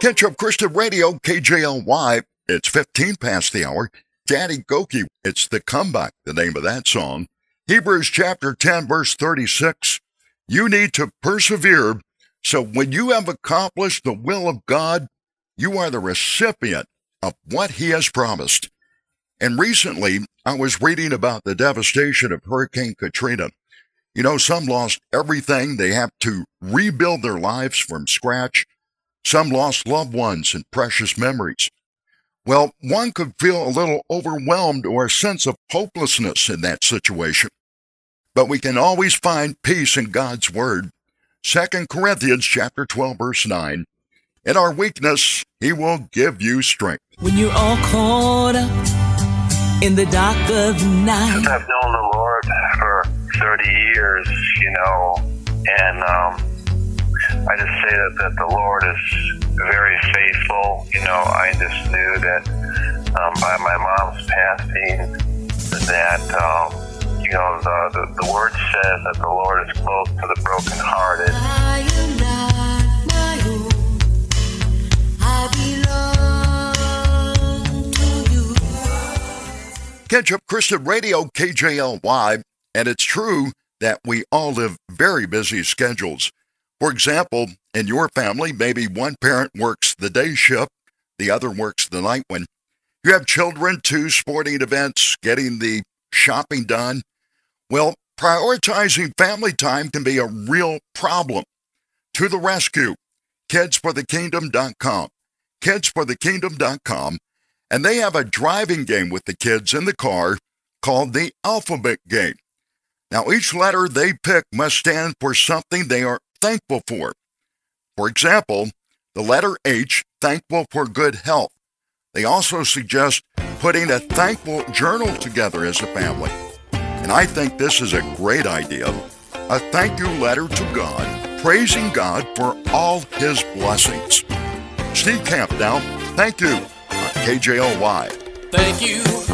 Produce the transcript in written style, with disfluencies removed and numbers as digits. Catch up Christian Radio, KJLY. It's 15 past the hour. Daddy Goki, it's The Comeback, the name of that song. Hebrews chapter 10, verse 36. You need to persevere. So when you have accomplished the will of God, you are the recipient of what He has promised. And recently, I was reading about the devastation of Hurricane Katrina. You know, some lost everything. They have to rebuild their lives from scratch. Some lost loved ones and precious memories. Well, one could feel a little overwhelmed or a sense of hopelessness in that situation. But we can always find peace in God's Word. 2 Corinthians chapter 12, verse 9. In our weakness, He will give you strength. When you're all caught up in the dark of night. I've known the Lord for 30 years, you know, and I just say that the Lord is very faithful. You know, I just knew that by my mom's passing that, you know, the Word says that the Lord is close to the brokenhearted. I am not my own. I belong to You. Catch up Christian Radio, KJLY, and it's true that we all live very busy schedules. For example, in your family, maybe one parent works the day shift, the other works the night one. You have children to sporting events, getting the shopping done. Well, prioritizing family time can be a real problem. To the rescue, kidsforthekingdom.com, kidsforthekingdom.com, and they have a driving game with the kids in the car called the Alphabet Game. Now, each letter they pick must stand for something they are thankful for. For example, the letter H, thankful for good health. They also suggest putting a thankful journal together as a family. And I think this is a great idea. A thank you letter to God, praising God for all His blessings. Steve Camp now, thank you on KJLY. Thank you.